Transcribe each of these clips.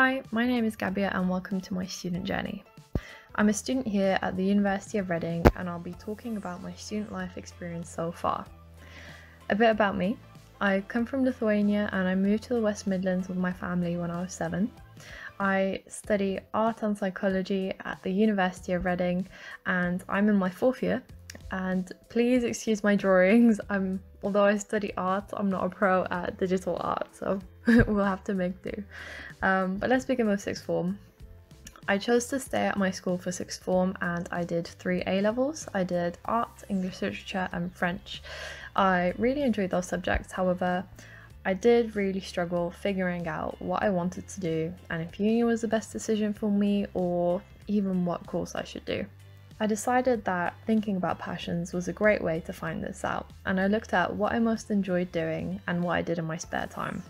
Hi, my name is Gabija and welcome to my student journey. I'm a student here at the University of Reading and I'll be talking about my student life experience so far. A bit about me. I come from Lithuania and I moved to the West Midlands with my family when I was 7. I study art and psychology at the University of Reading and I'm in my 4th year. And please excuse my drawings, although I study art, I'm not a pro at digital art, so we'll have to make do. But let's begin with sixth form. I chose to stay at my school for sixth form and I did 3 A-levels. I did art, English literature and French. I really enjoyed those subjects, however, I did really struggle figuring out what I wanted to do and if uni was the best decision for me or even what course I should do. I decided that thinking about passions was a great way to find this out, and I looked at what I most enjoyed doing and what I did in my spare time.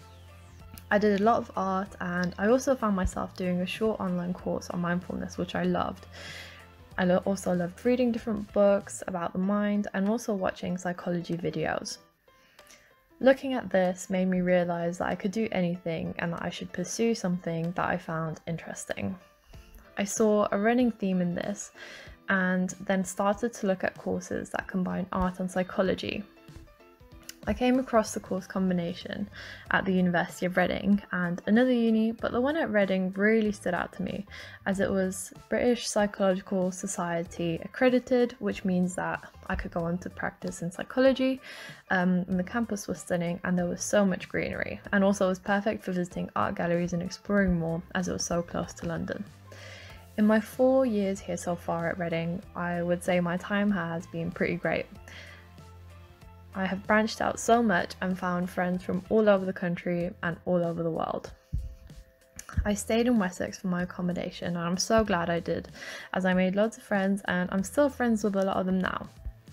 I did a lot of art and I also found myself doing a short online course on mindfulness, which I loved. I also loved reading different books about the mind and also watching psychology videos. Looking at this made me realise that I could do anything and that I should pursue something that I found interesting. I saw a running theme in this, and then started to look at courses that combine art and psychology. I came across the course combination at the University of Reading and another uni, but the one at Reading really stood out to me as it was British Psychological Society accredited, which means that I could go on to practice in psychology, and the campus was stunning and there was so much greenery, and also it was perfect for visiting art galleries and exploring more as it was so close to London. In my 4 years here so far at Reading, I would say my time has been pretty great. I have branched out so much and found friends from all over the country and all over the world. I stayed in Wessex for my accommodation and I'm so glad I did, as I made lots of friends and I'm still friends with a lot of them now.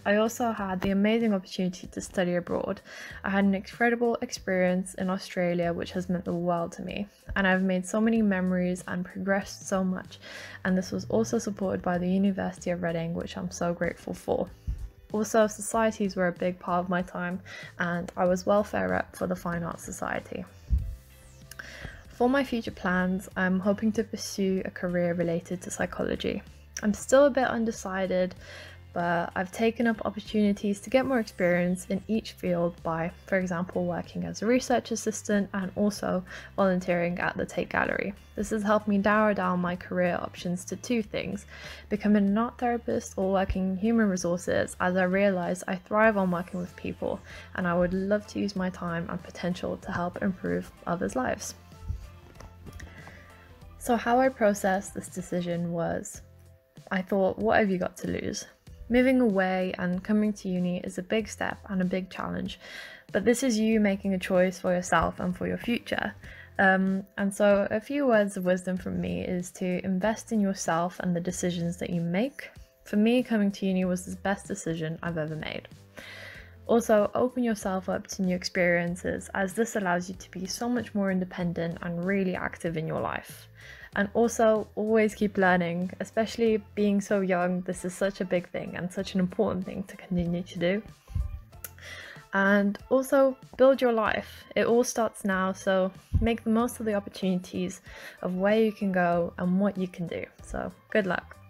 I also had the amazing opportunity to study abroad. I had an incredible experience in Australia which has meant the world to me, and I've made so many memories and progressed so much, and this was also supported by the University of Reading, which I'm so grateful for. Also, societies were a big part of my time and I was welfare rep for the Fine Arts Society. For my future plans, I'm hoping to pursue a career related to psychology. I'm still a bit undecided, but I've taken up opportunities to get more experience in each field by, for example, working as a research assistant and also volunteering at the Tate Gallery. This has helped me narrow down my career options to 2 things: becoming an art therapist or working in human resources, as I realised I thrive on working with people and I would love to use my time and potential to help improve others' lives. So how I processed this decision was, I thought, what have you got to lose? Moving away and coming to uni is a big step and a big challenge, but this is you making a choice for yourself and for your future. And so a few words of wisdom from me is to invest in yourself and the decisions that you make. For me, coming to uni was the best decision I've ever made. Also, open yourself up to new experiences, as this allows you to be so much more independent and really active in your life. And also, always keep learning, especially being so young. This is such a big thing and such an important thing to continue to do. And also, build your life. It all starts now, so make the most of the opportunities of where you can go and what you can do. So, good luck.